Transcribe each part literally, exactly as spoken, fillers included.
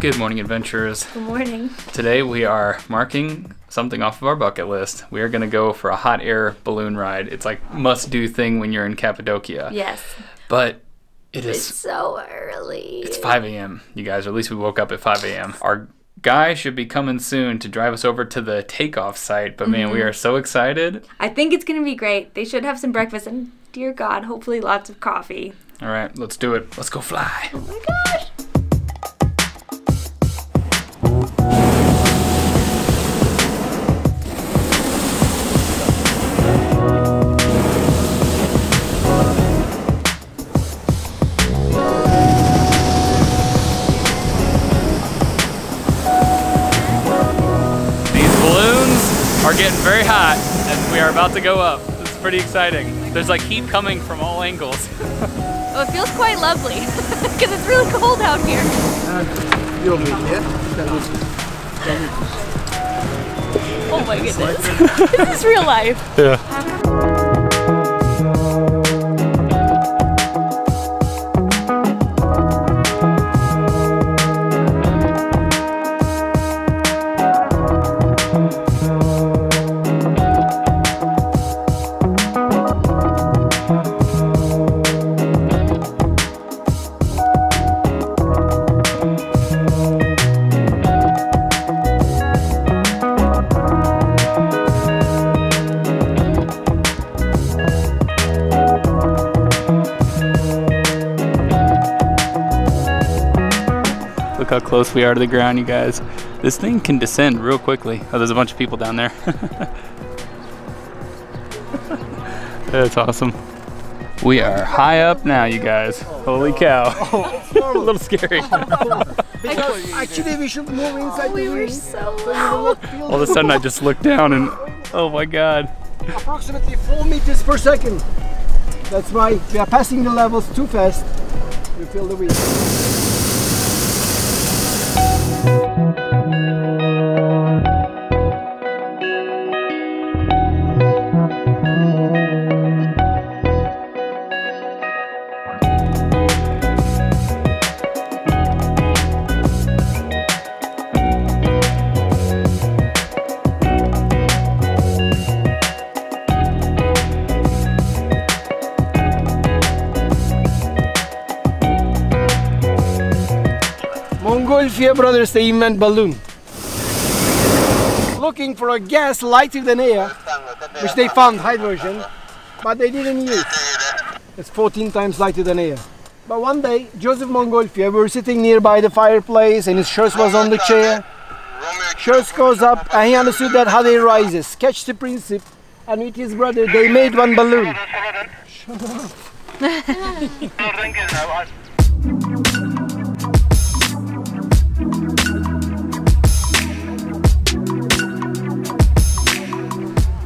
Good morning, adventurers. Good morning. Today we are marking something off of our bucket list. We are going to go for a hot air balloon ride. It's like must-do thing when you're in Cappadocia. Yes. But it is... It's so early. It's five A M, you guys, or at least we woke up at five A M Our guy should be coming soon to drive us over to the takeoff site, but man, mm-hmm. we are so excited. I think it's going to be great. They should have some breakfast and, dear God, hopefully lots of coffee. All right, let's do it. Let's go fly. Oh my gosh. We're getting very hot and we are about to go up. It's pretty exciting. There's like heat coming from all angles. Oh, it feels quite lovely because it's really cold out here. Oh my goodness. This is real life. Yeah. Look how close we are to the ground, you guys. This thing can descend real quickly. Oh, there's a bunch of people down there. That's awesome. We are high up now, you guys. Oh, holy no. cow. Oh, a little scary. Because actually we should move inside. Oh, we were so low. All of a sudden I just looked down and oh my God. Approximately four meters per second. That's why we are passing the levels too fast. We feel the wind. Montgolfier brothers, they invent balloon. Looking for a gas lighter than air, which they found hydrogen, but they didn't use. It's fourteen times lighter than air. But one day, Joseph Montgolfier, we were sitting nearby the fireplace and his shirt was on the chair. Shirt goes up and he understood that how they rises, sketched the principle, and with his brother, they made one balloon. Shut up.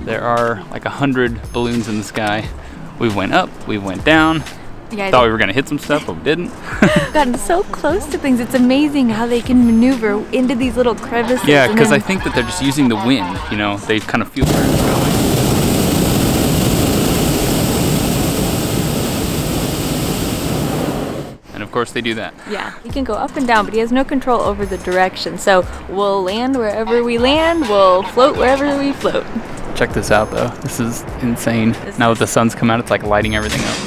There are like a hundred balloons in the sky. We went up, we went down. Yeah, thought we were gonna hit some stuff, but we didn't. Gotten so close to things. It's amazing how they can maneuver into these little crevices. Yeah, because then... I think that they're just using the wind. You know, they kind of feel where it's going. Of course they do that. Yeah, he can go up and down, but he has no control over the direction. So we'll land wherever we land, we'll float wherever we float. Check this out though, this is insane. This now that the sun's come out, it's like lighting everything up.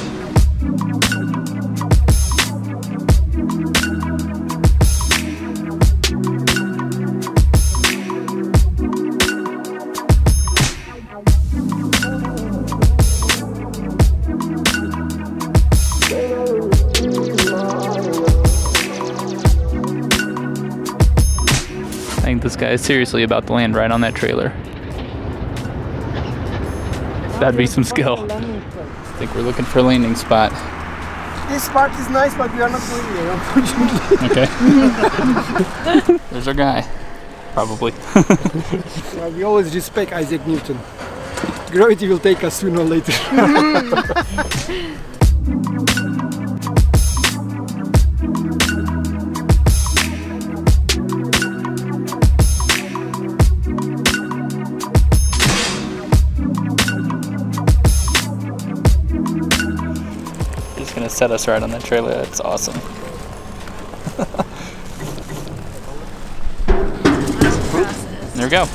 I think this guy is seriously about to land right on that trailer. That'd be some skill. I think we're looking for a landing spot. This spot is nice, but we are not going there, unfortunately. Okay. There's our guy, probably. Well, we always respect Isaac Newton. Gravity will take us sooner or later. Set us right on the trailer. That's awesome. we go.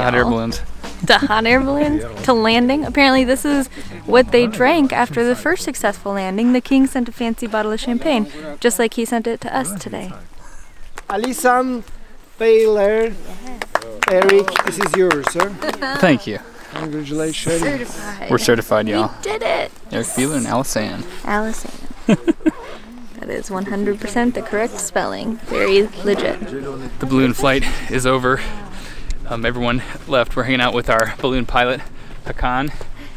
Hot air balloons. The hot air balloons to landing. Apparently this is what they drank after the first successful landing. The king sent a fancy bottle of champagne, just like he sent it to us today. Allison Bieller. Yes. Eric, this is yours, sir. Thank you. Congratulations. Certified. We're certified, y'all. We did it. Eric Bieller and Allison. Allison. That is one hundred percent the correct spelling. Very legit. The balloon flight is over. Um, everyone left. We're hanging out with our balloon pilot, Hakan.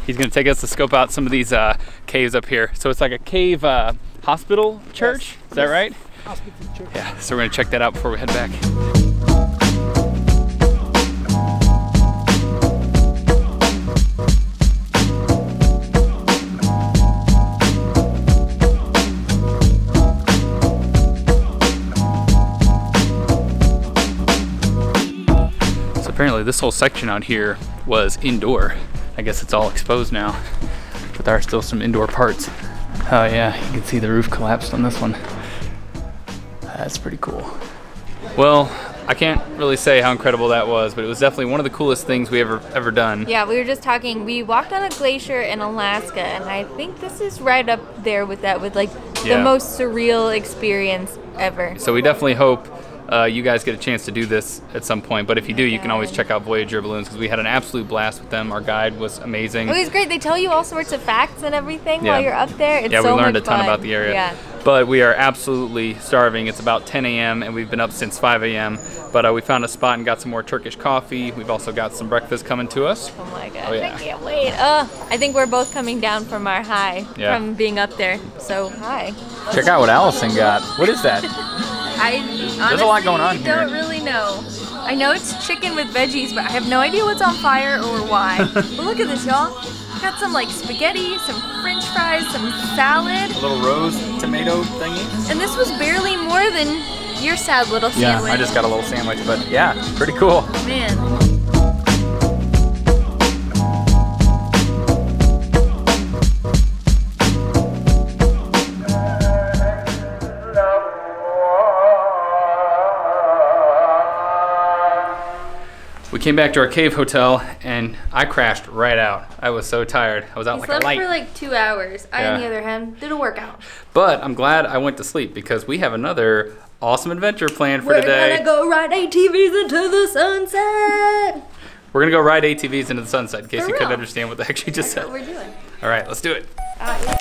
He's going to take us to scope out some of these uh, caves up here. So it's like a cave uh, hospital church. Yes. Is that right? Hospital church. Yeah. So we're going to check that out before we head back. Apparently this whole section out here was indoor. I guess it's all exposed now, but there are still some indoor parts. Oh yeah, you can see the roof collapsed on this one. That's pretty cool. Well, I can't really say how incredible that was, but it was definitely one of the coolest things we ever ever done. Yeah, we were just talking, we walked on a glacier in Alaska, and I think this is right up there with that, with like yeah. the most surreal experience ever. So we definitely hope Uh, you guys get a chance to do this at some point, but if you do, you can always check out Voyager Balloons because we had an absolute blast with them. Our guide was amazing. It was great. They tell you all sorts of facts and everything yeah. while you're up there. It's yeah, we so learned much a ton fun. About the area. Yeah. But we are absolutely starving. It's about ten A M and we've been up since five A M But uh, we found a spot and got some more Turkish coffee. We've also got some breakfast coming to us. Oh my god! Oh, yeah. I can't wait. Uh, I think we're both coming down from our high yeah. from being up there. So hi. Check out what Allison got. What is that? I honestly a lot going on don't here. really know. I know it's chicken with veggies, but I have no idea what's on fire or why. But look at this, y'all. Got some like spaghetti, some french fries, some salad. A little rose tomato thingy. And this was barely more than your sad little sandwich. Yeah, I just got a little sandwich, but yeah, pretty cool. Man. Came back to our cave hotel and I crashed right out. I was so tired. I was out he like slept a light. for like two hours. I, yeah. on the other hand, did a workout. But I'm glad I went to sleep because we have another awesome adventure planned for We're today. We're gonna go ride A T Vs into the sunset. We're gonna go ride A T Vs into the sunset in case for you real. couldn't understand what they actually just That's said. That's what we're doing. All right, let's do it. Uh, yeah.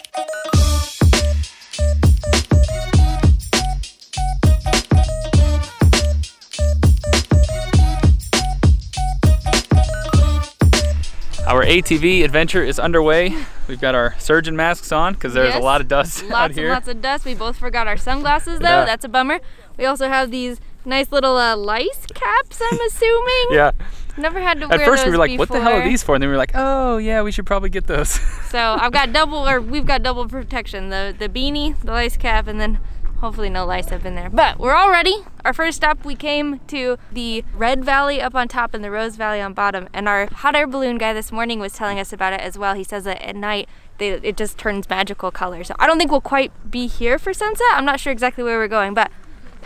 Our A T V adventure is underway. We've got our surgeon masks on because there's yes. a lot of dust lots out here. Lots and lots of dust. We both forgot our sunglasses though. Yeah. That's a bummer. We also have these nice little uh, lice caps, I'm assuming. yeah. Never had to wear those At first we were like, before. what the hell are these for? And then we were like, oh yeah, we should probably get those. So I've got double, or we've got double protection. The, the beanie, the lice cap, and then hopefully no lice up in there. But we're all ready. Our first stop, we came to the Red Valley up on top and the Rose Valley on bottom. And our hot air balloon guy this morning was telling us about it as well. He says that at night, they, it just turns magical color. So I don't think we'll quite be here for sunset. I'm not sure exactly where we're going, but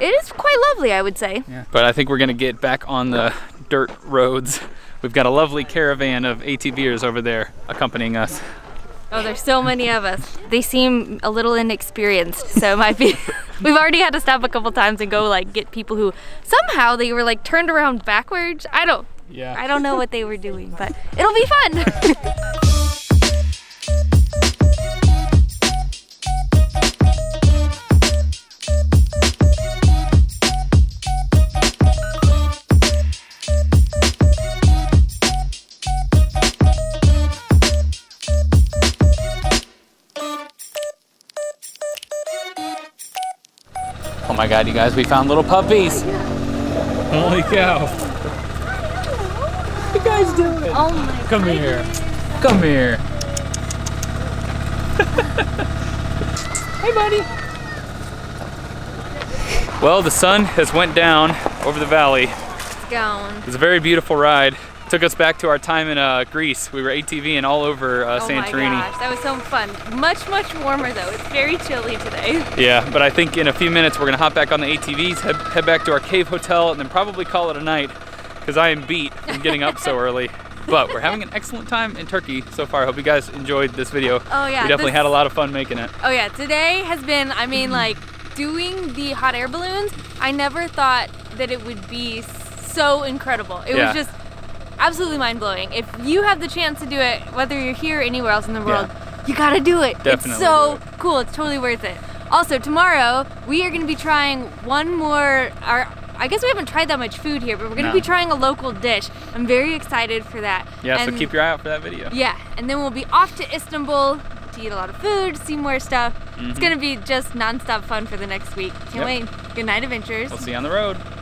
it is quite lovely, I would say. Yeah. But I think we're gonna get back on the dirt roads. We've got a lovely caravan of A T Vers over there accompanying us. Oh, there's so many of us. They seem a little inexperienced, so it might be. We've already had to stop a couple times and go like get people who somehow they were like turned around backwards. I don't, yeah. I don't know what they were doing, but it'll be fun. Oh my god, you guys, we found little puppies. Holy cow. What are you guys doing? Oh my Come goodness. here. Come here. Hey, buddy. Well, the sun has went down over the valley. It's gone. It's a very beautiful ride. Took us back to our time in uh, Greece. We were ATVing all over uh, oh Santorini. Oh my gosh, that was so fun. Much, much warmer though. It's very chilly today. Yeah, but I think in a few minutes we're gonna hop back on the A T Vs, head, head back to our cave hotel, and then probably call it a night because I am beat from getting up so early. But we're having an excellent time in Turkey so far. I hope you guys enjoyed this video. Oh yeah. We definitely this... had a lot of fun making it. Oh yeah, today has been, I mean like, doing the hot air balloons, I never thought that it would be so incredible. It yeah. was just absolutely mind-blowing. If you have the chance to do it, whether you're here or anywhere else in the world, yeah. you gotta do it. Definitely it's so it. cool. It's totally worth it. Also, tomorrow we are gonna be trying one more, our, I guess we haven't tried that much food here, but we're gonna no. be trying a local dish. I'm very excited for that. Yeah, and so keep your eye out for that video. Yeah, and then we'll be off to Istanbul to eat a lot of food, see more stuff. Mm-hmm. It's gonna be just non-stop fun for the next week. Can't yep. wait. Good night, adventurers. We'll see you on the road.